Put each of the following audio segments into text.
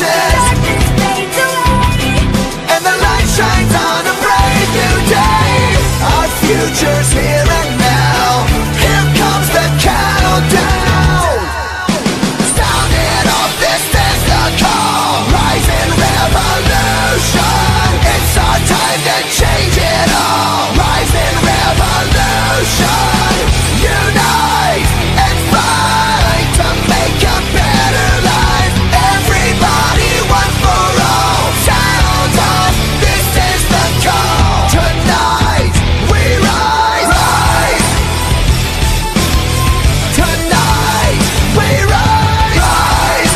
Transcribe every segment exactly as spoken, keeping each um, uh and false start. ashes, and the light shines on a brave new day. Our future's here and now. Here comes the countdown. Sounding off, this is the call. Rising revolution. It's our time to change it all. Rising revolution. Unite and fight to make a better life. Everybody, one for all. Sound off, this is the call. Tonight we rise, rise. Tonight we rise, rise.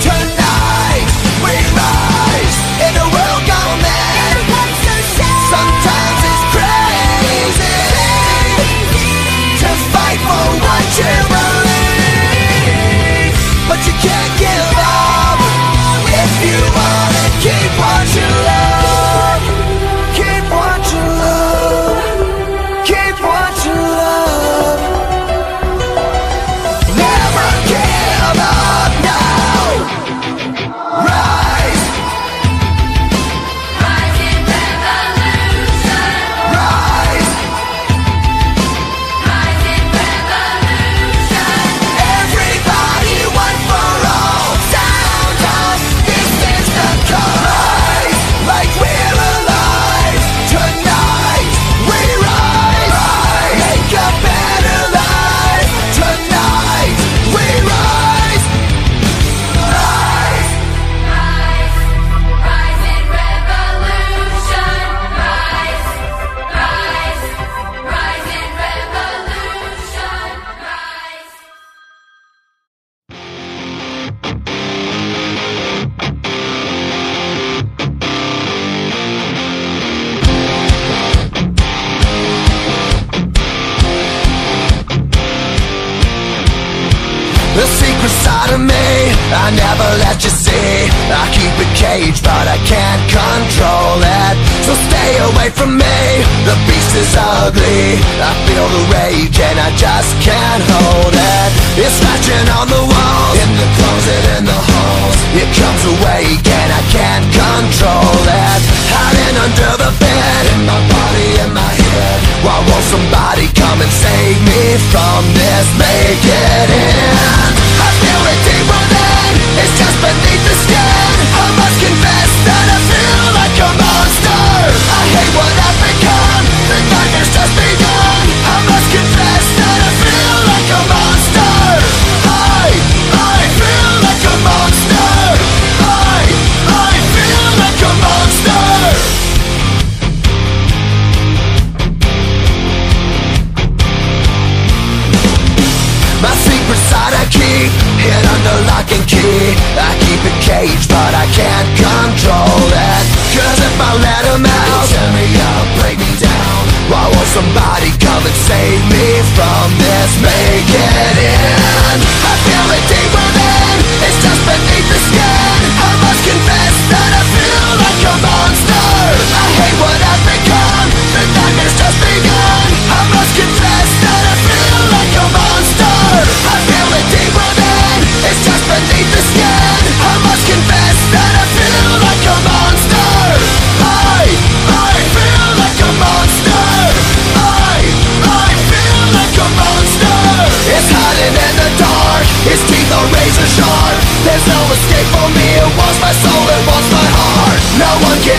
Tonight we rise. In a world gone mad, sometimes it's crazy to fight for what you believe, but you can't give up if you wanna keep what you love. Keep what you love. Keep what you love. Never give up now. Rise, Rising revolution. rise. Rising revolution. Everybody, one for all. Sound off, this is the call. Rise, like we're alive. Tonight, we rise. rise. Make a better life. Tonight, we rise. Rise. Rise, rising revolution. Rise, rise, rising revolution. Rise. The secret side of me, I never let you see. I keep it caged, but I can't control it. So stay away from me, the beast is ugly. I feel the rage and I just can't hold it. It's scratching on the walls, in the closet, in the halls. It comes awake and I can't control it. Hiding under the bed, in my body, in my head. Why won't somebody come and save me from this? Make it end. I feel it deep within, it's just beneath the skin. I must confess that I feel like a monster. I hate what I've become, the nightmare's just begun. I must confess that I feel like a monster. I, I feel like a monster. I, I feel like a monster. My secret side I keep, hid under lock and key. I keep it caged, but I can't control it. Cause if I let him out, tear me up, break me down. Why won't somebody come and save me from this? Make it end. I feel it deep within, it's just beneath the skin. I must confess that I feel like a monster. I hate what I've become, the nightmare's just begun. I must confess that I feel like a monster. I feel it deep within, it's just beneath the skin. I must confess that I feel like a monster. I, I feel like a monster. I, I feel like a monster. It's hiding in the dark, its teeth are razor sharp. There's no escape for me, it wants my soul, it wants my heart. No one can